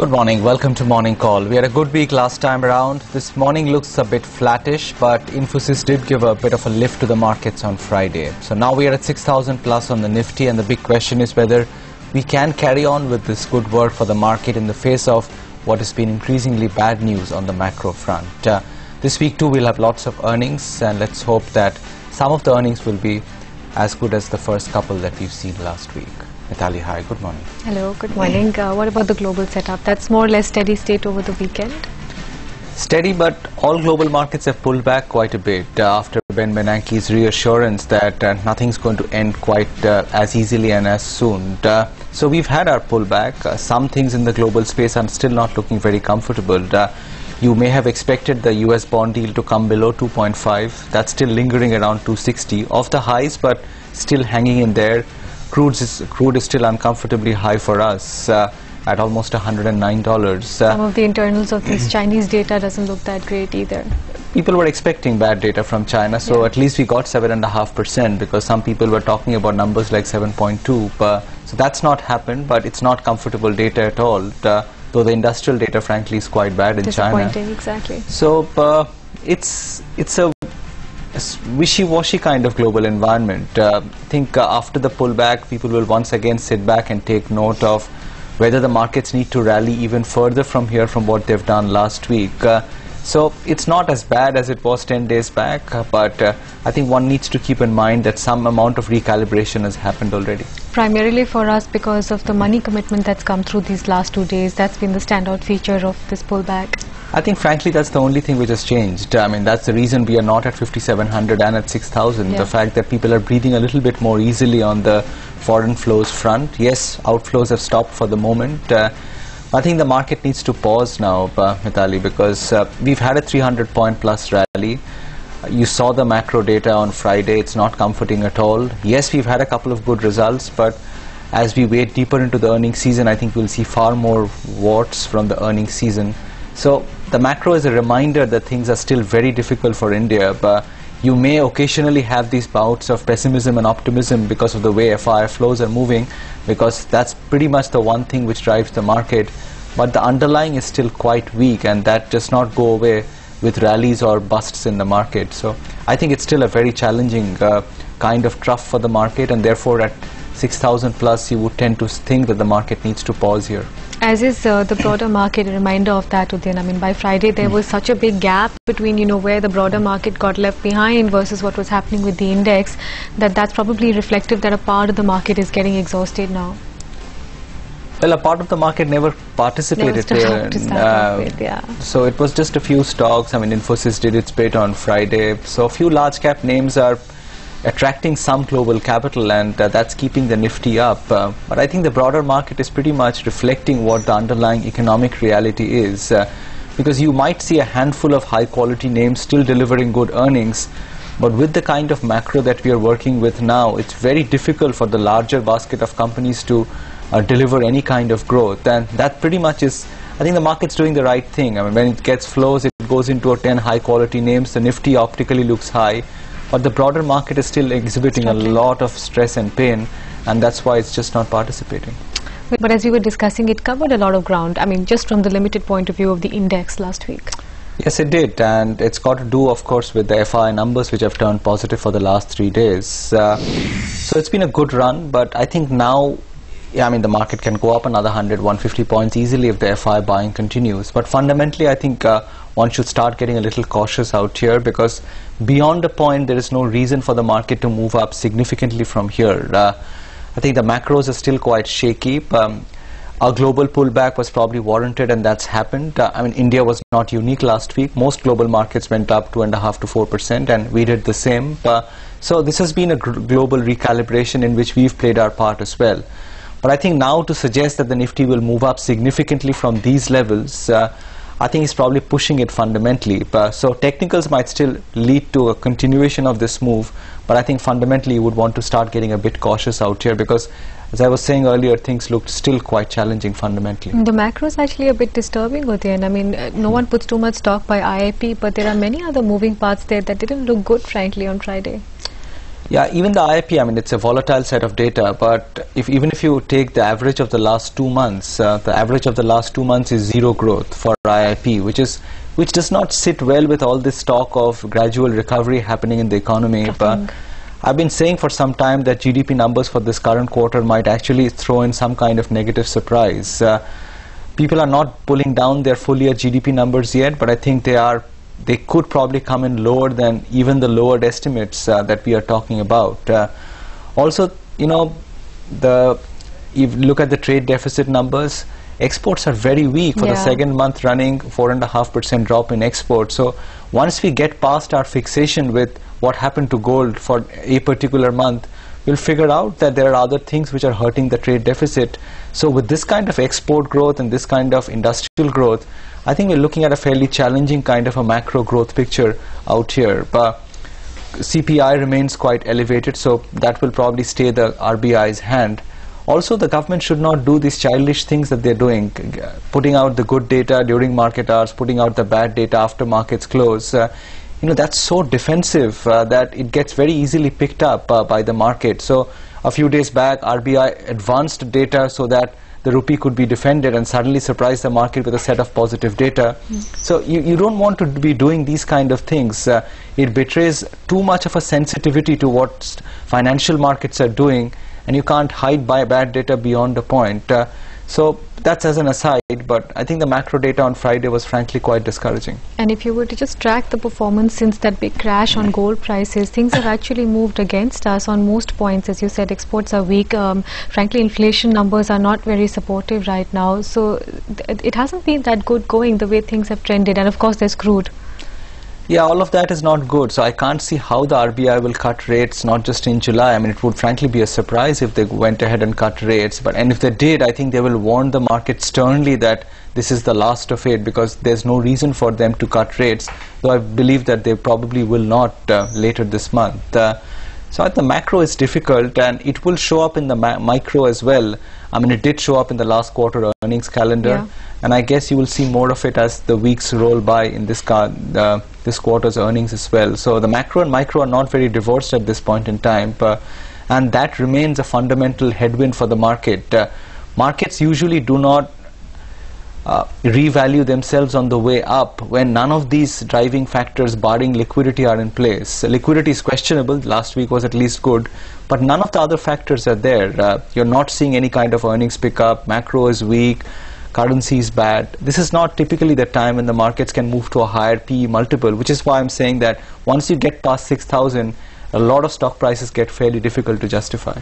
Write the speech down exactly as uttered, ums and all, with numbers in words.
Good morning. Welcome to Morning Call. We had a good week last time around. This morning looks a bit flattish, but Infosys did give a bit of a lift to the markets on Friday. So now we are at six thousand plus on the Nifty, and the big question is whether we can carry on with this good work for the market in the face of what has been increasingly bad news on the macro front. Uh, this week too we'll have lots of earnings, and let's hope that some of the earnings will be as good as the first couple that we've seen last week. Nathalie, hi, good morning. Hello, good morning. Uh, what about the global setup? That's more or less steady state over the weekend? Steady, but all global markets have pulled back quite a bit uh, after Ben Bernanke's reassurance that uh, nothing's going to end quite uh, as easily and as soon. Uh, so we've had our pullback. Uh, some things in the global space are still not looking very comfortable. Uh, You may have expected the U S bond yield to come below two point five. That's still lingering around two sixty. Off the highs, but still hanging in there. Crude is, crude is still uncomfortably high for us uh, at almost one hundred nine dollars. Some uh, of the internals of this Chinese data doesn't look that great either. People were expecting bad data from China, so yeah. At least we got seven point five percent, because some people were talking about numbers like seven point two. So that's not happened, but it's not comfortable data at all. Uh, Though the industrial data, frankly, is quite bad in China. Disappointing, exactly. So uh, it's it's a wishy-washy kind of global environment. Uh, I think uh, after the pullback, people will once again sit back and take note of whether the markets need to rally even further from here, from what they've done last week. Uh, so it's not as bad as it was ten days back, but uh, I think one needs to keep in mind that some amount of recalibration has happened already. Primarily for us, because of the money commitment that's come through these last two days, that's been the standout feature of this pullback. I think frankly that's the only thing which has changed. I mean, that's the reason we are not at fifty-seven hundred and at six thousand. Yeah. The fact that people are breathing a little bit more easily on the foreign flows front. Yes, outflows have stopped for the moment. Uh, I think the market needs to pause now, uh, Mitali, because uh, we've had a three hundred point plus rally. Uh, you saw the macro data on Friday. It's not comforting at all. Yes, we've had a couple of good results, but as we wade deeper into the earnings season, I think we'll see far more warts from the earnings season. So the macro is a reminder that things are still very difficult for India, but you may occasionally have these bouts of pessimism and optimism because of the way F I I flows are moving, because that's pretty much the one thing which drives the market. But the underlying is still quite weak, and that does not go away with rallies or busts in the market. So I think it's still a very challenging uh, kind of trough for the market, and therefore at six thousand plus you would tend to think that the market needs to pause here. As is uh, the broader market, a reminder of that, Udayan. I mean, by Friday there was such a big gap between, you know, where the broader market got left behind versus what was happening with the index, that that's probably reflective that a part of the market is getting exhausted now. Well, a part of the market never participated never there. Uh, with, yeah. So it was just a few stocks. I mean, Infosys did its bit on Friday. So a few large cap names are attracting some global capital, and uh, that's keeping the Nifty up. Uh, but I think the broader market is pretty much reflecting what the underlying economic reality is, uh, because you might see a handful of high quality names still delivering good earnings, but with the kind of macro that we are working with now, it's very difficult for the larger basket of companies to uh, deliver any kind of growth. And that pretty much is, I think the market's doing the right thing. I mean, when it gets flows, it goes into ten high quality names. The Nifty optically looks high, but the broader market is still exhibiting a lot of stress and pain, and that's why it's just not participating. But as we were discussing, it covered a lot of ground, I mean, just from the limited point of view of the index last week. Yes, it did, and it's got to do, of course, with the F I I numbers, which have turned positive for the last three days. Uh, so it's been a good run, but I think now, yeah, I mean, the market can go up another one hundred, one hundred fifty points easily if the F I I buying continues. But fundamentally, I think uh, one should start getting a little cautious out here, because beyond a point, there is no reason for the market to move up significantly from here. Uh, I think the macros are still quite shaky. Um, our global pullback was probably warranted, and that's happened. Uh, I mean, India was not unique last week. Most global markets went up two point five to four percent, and we did the same. Uh, so this has been a global recalibration in which we've played our part as well. But I think now to suggest that the Nifty will move up significantly from these levels, uh, I think it's probably pushing it fundamentally. Uh, so technicals might still lead to a continuation of this move, but I think fundamentally you would want to start getting a bit cautious out here, because as I was saying earlier, things looked still quite challenging fundamentally. The macro is actually a bit disturbing, Udayan. I mean, uh, no one puts too much stock by I I P, but there are many other moving parts there that didn't look good, frankly, on Friday. Yeah, even the I I P, I mean, it's a volatile set of data, but if even if you take the average of the last two months, uh, the average of the last two months is zero growth for I I P, which is which does not sit well with all this talk of gradual recovery happening in the economy. But I've been saying for some time that G D P numbers for this current quarter might actually throw in some kind of negative surprise. Uh, people are not pulling down their full year G D P numbers yet, but I think they are. They could probably come in lower than even the lowered estimates uh, that we are talking about. Uh, also, you know, the if you look at the trade deficit numbers, exports are very weak for yeah. the second month running, four and a half percent drop in exports. So once we get past our fixation with what happened to gold for a particular month, we'll figure out that there are other things which are hurting the trade deficit. So with this kind of export growth and this kind of industrial growth, I think we're looking at a fairly challenging kind of a macro growth picture out here. But C P I remains quite elevated, so that will probably stay the R B I's hand. Also, the government should not do these childish things that they're doing, putting out the good data during market hours, putting out the bad data after markets close. Uh, you know, that's so defensive uh, that it gets very easily picked up uh, by the market. So a few days back, R B I advanced data so that the rupee could be defended, and suddenly surprise the market with a set of positive data. Mm. So you, you don't want to be doing these kind of things. Uh, it betrays too much of a sensitivity to what financial markets are doing, and you can't hide by bad data beyond a point. Uh, so that's as an aside, but I think the macro data on Friday was frankly quite discouraging. And if you were to just track the performance since that big crash on gold prices, things have actually moved against us on most points. As you said, exports are weak. Um, frankly, inflation numbers are not very supportive right now. So th it hasn't been that good going the way things have trended. And of course, there's crude. Yeah, all of that is not good. So I can't see how the R B I will cut rates, not just in July. I mean, it would frankly be a surprise if they went ahead and cut rates. But and if they did, I think they will warn the market sternly that this is the last of it, because there's no reason for them to cut rates. Though I believe that they probably will not uh, later this month. Uh, so at the macro is difficult, and it will show up in the micro as well. I mean, it did show up in the last quarter earnings calendar. Yeah. And I guess you will see more of it as the weeks roll by in this, uh, this quarter's earnings as well. So the macro and micro are not very divorced at this point in time. Uh, and that remains a fundamental headwind for the market. Uh, markets usually do not uh, revalue themselves on the way up when none of these driving factors barring liquidity are in place. Uh, liquidity is questionable. Last week was at least good. But none of the other factors are there. Uh, you're not seeing any kind of earnings pickup. Macro is weak. Currency is bad. This is not typically the time when the markets can move to a higher P E multiple, which is why I'm saying that once you get past six thousand, a lot of stock prices get fairly difficult to justify.